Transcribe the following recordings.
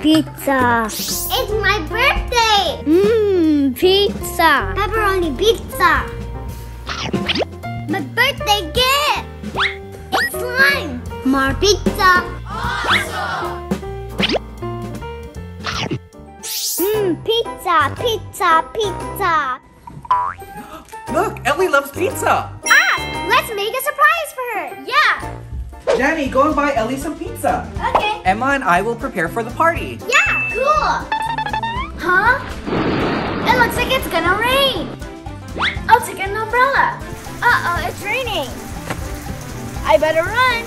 Pizza. It's my birthday. Pizza. Pepperoni pizza. My birthday gift. It's slime. More pizza. Awesome. Pizza, pizza, pizza. Look, Ellie loves pizza. Let's make a surprise for her. Yeah. Jenny, go and buy Ellie some pizza. Okay. Emma and I will prepare for the party. Yeah, cool. Huh? It looks like it's gonna rain. I'll take an umbrella. Uh-oh, it's raining. I better run.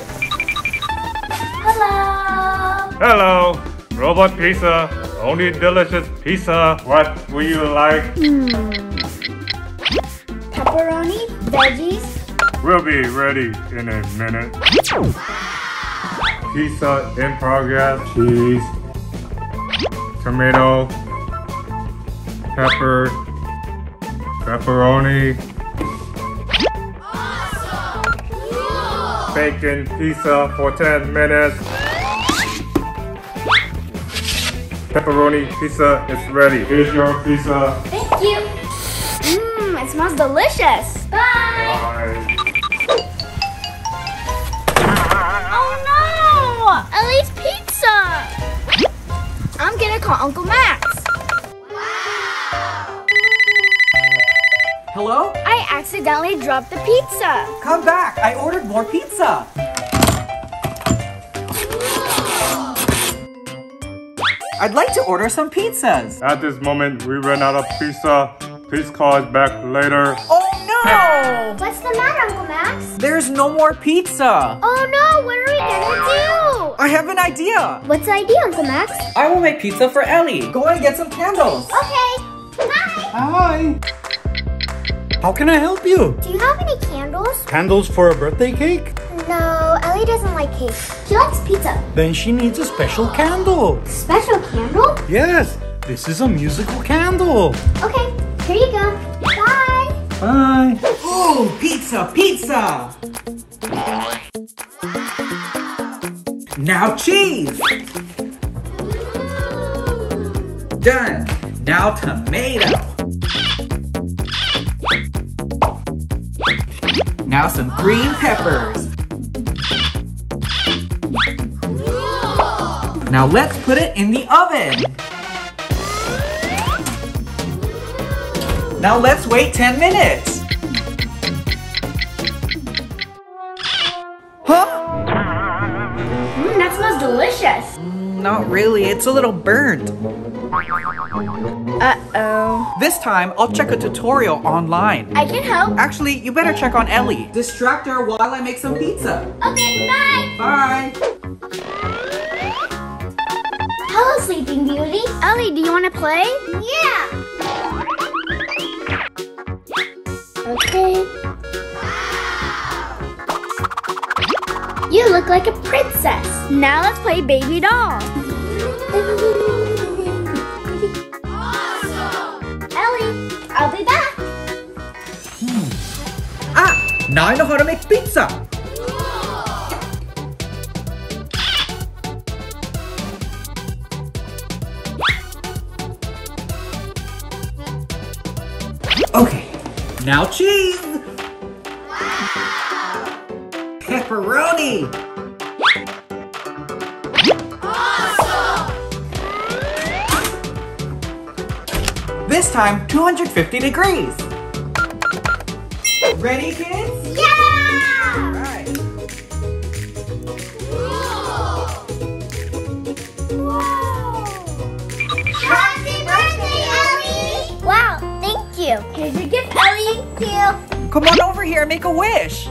Hello. Hello. Robot pizza. Only delicious pizza. What will you like? Pepperoni, veggies. We'll be ready in a minute. Pizza in progress. Cheese, tomato, pepper, pepperoni, awesome. Cool. Baking pizza for 10 minutes. Pepperoni pizza is ready. Here's your pizza. Thank you. It smells delicious. Bye. Bye. Ellie's pizza! I'm gonna call Uncle Max. Wow! Hello? I accidentally dropped the pizza. Come back, I ordered more pizza. I'd like to order some pizzas. At this moment, we ran out of pizza. Please call us back later. Oh no! What's the matter, Uncle Max? There's no more pizza. Oh no, what are we gonna do? I have an idea! What's the idea, Uncle Max? I will make pizza for Ellie. Go and get some candles. Okay. Hi. Hi. How can I help you? Do you have any candles? Candles for a birthday cake? No, Ellie doesn't like cake. She likes pizza. Then she needs a special candle. Special candle? Yes. This is a musical candle. Okay. Here you go. Bye. Bye. Oh, pizza, pizza! Now cheese! Done! Now tomato! Now some green peppers! Now let's put it in the oven! Now let's wait 10 minutes! Huh? Delicious. Not really, it's a little burnt. Uh-oh. This time, I'll check a tutorial online. I can help. Actually, you better check on Ellie. Distract her while I make some pizza. Okay, bye. Bye. Hello, Sleeping Beauty. Ellie, do you want to play? Yeah. Okay. You look like a princess. Now let's play baby doll. Awesome! Ellie, I'll be back. Ah, now I know how to make pizza. Whoa. Okay, now cheese. Pepperoni! Awesome! This time, 250 degrees. Ready, kids? Yeah! All right. Whoa. Happy birthday, Ellie! Wow, thank you. Here's your gift, Ellie. Thank you. Come on over here and make a wish.